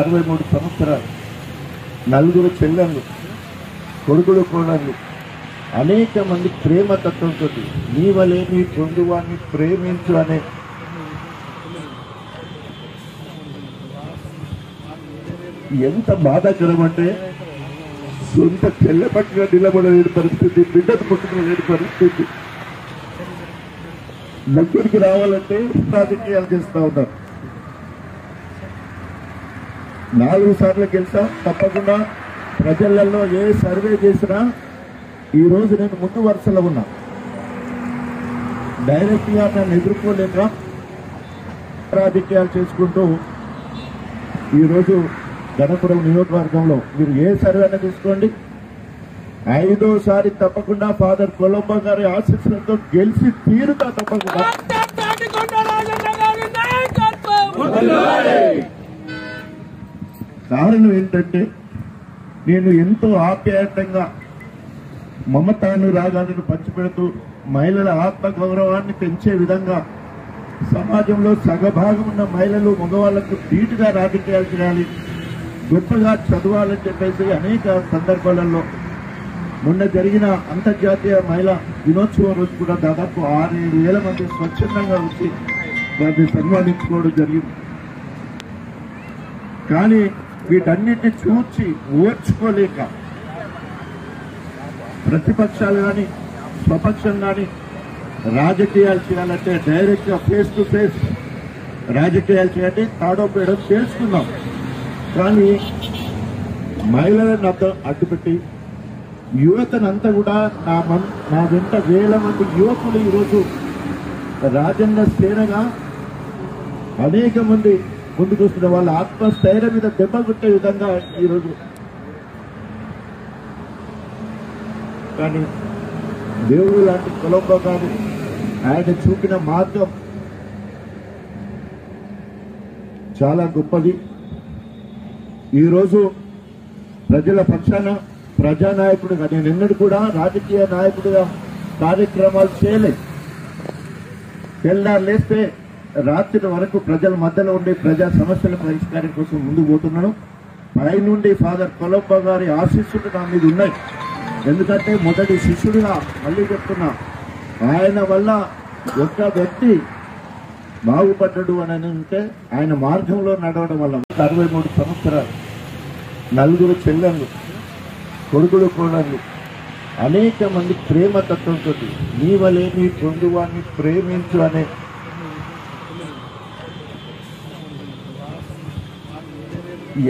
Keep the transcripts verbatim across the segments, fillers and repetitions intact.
అరవై మూడు సంవత్సరాలు నలుగురు చెల్లెళ్ళు కొడుకులు కోడళ్ళు అనేక మంది ప్రేమతత్వంతో నీవలేని పొందువాన్ని ప్రేమించు అనే ఎంత బాధాకరం అంటే సొంత చెల్లె పట్టిన నిలబడలేని పరిస్థితి, బిడ్డకు పుట్టుకునేలేని పరిస్థితి. దగ్గరికి రావాలంటే రాజకీయాలు చేస్తూ ఉన్నారు. నాలుగు సార్లు గెలిచాం, తప్పకుండా ప్రజలలో ఏ సర్వే చేసినా ఈరోజు నేను ముందు వరుసలో ఉన్నా. డైరెక్ట్గా నన్ను ఎదుర్కోలేక రాజకీయాలు చేసుకుంటూ ఈరోజు గణపురం నియోజకవర్గంలో మీరు ఏ సర్వే అయినా తీసుకోండి, ఐదోసారి తప్పకుండా ఫాదర్ కొలంబో గారి ఆశీస్సులతో గెలిచి తీరుతా తప్పకుండా. కారణం ఏంటంటే నేను ఎంతో ఆప్యాయంగా మమతాను రాగాలను పంచిపెడుతూ మహిళల ఆత్మగౌరవాన్ని పెంచే విధంగా సమాజంలో సగభాగం ఉన్న మహిళలు మగవాళ్లకు ధీటుగా రాజకీయాలు చేయాలి, గొప్పగా చదవాలని చెప్పేసి అనేక సందర్భాలలో మొన్న జరిగిన అంతర్జాతీయ మహిళా దినోత్సవం రోజు కూడా దాదాపు ఆరు ఏడు వేల మంది స్వచ్ఛందంగా వచ్చి వారిని సన్మానించుకోవడం జరిగింది. కానీ వీటన్నిటిని చూచి ఓర్చుకోలేక ప్రతిపక్షాలు కానీ స్వపక్షం కానీ రాజకీయాలు చేయాలంటే డైరెక్ట్గా ఫేస్ టు ఫేస్ రాజకీయాలు చేయాలి, తాడో పేడో చేసుకున్నాం. కానీ మహిళలను అడ్డుపెట్టి యువతనంతా కూడా నా నా వెంట వేల మంది యువకులు ఈరోజు రాజన్న సేనగా అనేక మంది ముందుకు వస్తున్న వాళ్ళ ఆత్మస్థైర్యం మీద దెబ్బ కొట్టే విధంగా ఈరోజు. కానీ దేవుడు లాంటి కొలంబో గారు ఆయన చూపిన మార్గం చాలా గొప్పది. ఈరోజు ప్రజల పక్షాన ప్రజానాయకుడిగా నేను ఎన్నడూ కూడా రాజకీయ నాయకుడిగా కార్యక్రమాలు చేయలేదు. తెల్లారు లేస్తే రాత్రి వరకు ప్రజల మధ్యలో ఉండి ప్రజా సమస్యల పరిష్కారం కోసం ముందుకు పోతున్నాను. పై నుండి ఫాదర్ కొలంబో గారి ఆశీస్సులు నా మీద ఉన్నాయి. ఎందుకంటే మొదటి శిష్యుడిగా మళ్ళీ చెప్తున్నా, ఆయన వల్ల ఒక్క వ్యక్తి బాగుపడ్డాడు అని అంటే ఆయన మార్గంలో నడవడం వల్ల. అరవై మూడు సంవత్సరాలు నలుగురు చెల్లెళ్ళు కొడుకులు కోడళ్ళు అనేక మంది ప్రేమతత్వంతో నీవలేని పొందువాన్ని ప్రేమించు అనే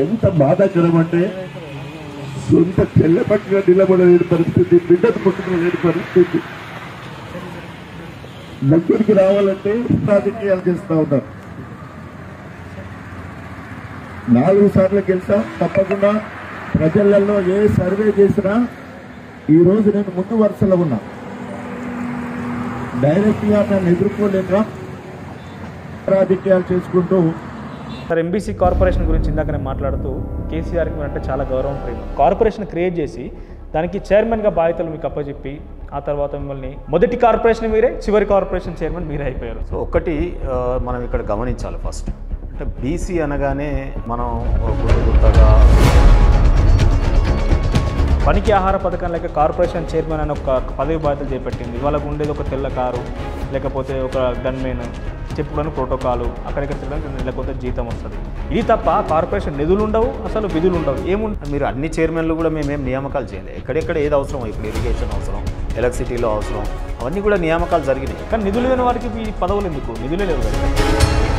ఎంత బాధాకరం అంటే సొంత చెల్లె పట్టిన నిలబడలేని పరిస్థితి, బిడ్డకు పుట్టుకునేలేని పరిస్థితి. దగ్గరికి రావాలంటే రాజకీయాలు చేస్తూ ఉన్నారు. నాలుగు సార్లు గెలిచాం, తప్పకుండా ప్రజలలో ఏ సర్వే చేసినా ఈరోజు నేను ముందు వరుసలో ఉన్నా. డైరెక్ట్గా నన్ను ఎదుర్కోలేక రాజకీయాలు చేసుకుంటూ. సార్, ఎంబీసీ కార్పొరేషన్ గురించి ఇందాకనే మాట్లాడుతూ కేసీఆర్కి అంటే చాలా గౌరవం, ప్రేమ. కార్పొరేషన్ క్రియేట్ చేసి దానికి చైర్మన్గా బాధ్యతలు మీకు అప్పచెప్పి ఆ తర్వాత మిమ్మల్ని మొదటి కార్పొరేషన్ మీరే, చివరి కార్పొరేషన్ చైర్మన్ మీరే అయిపోయారు. సో ఒకటి మనం ఇక్కడ గమనించాలి, ఫస్ట్ అంటే బీసీ అనగానే మనం గుర్తుగా పనికి ఆహార పథకం లేక కార్పొరేషన్ చైర్మన్ అని ఒక పదవి బాధ్యతలు చేపట్టింది. వాళ్ళకు ఉండేది ఒక తెల్ల కారు, లేకపోతే ఒక గన్మెన్, చెప్పుకోవడానికి ప్రోటోకాలు, అక్కడికి తిరగడానికి లేకపోతే జీతం వస్తుంది. ఇది తప్ప కార్పొరేషన్ నిధులు ఉండవు, అసలు విధులు ఉండవు. ఏముంటారు మీరు అన్ని చైర్మన్లు కూడా మేమేం నియామకాలు చేయలేదు. ఎక్కడెక్కడ ఏది అవసరం, ఇప్పుడు ఇరిగేషన్ అవసరం, ఎలక్ట్రిసిటీలో అవసరం, అవన్నీ కూడా నియామకాలు జరిగినాయి. కానీ నిధులు లేని వారికి ఈ పదవులు ఎందుకు? నిధులే లేవు కదా.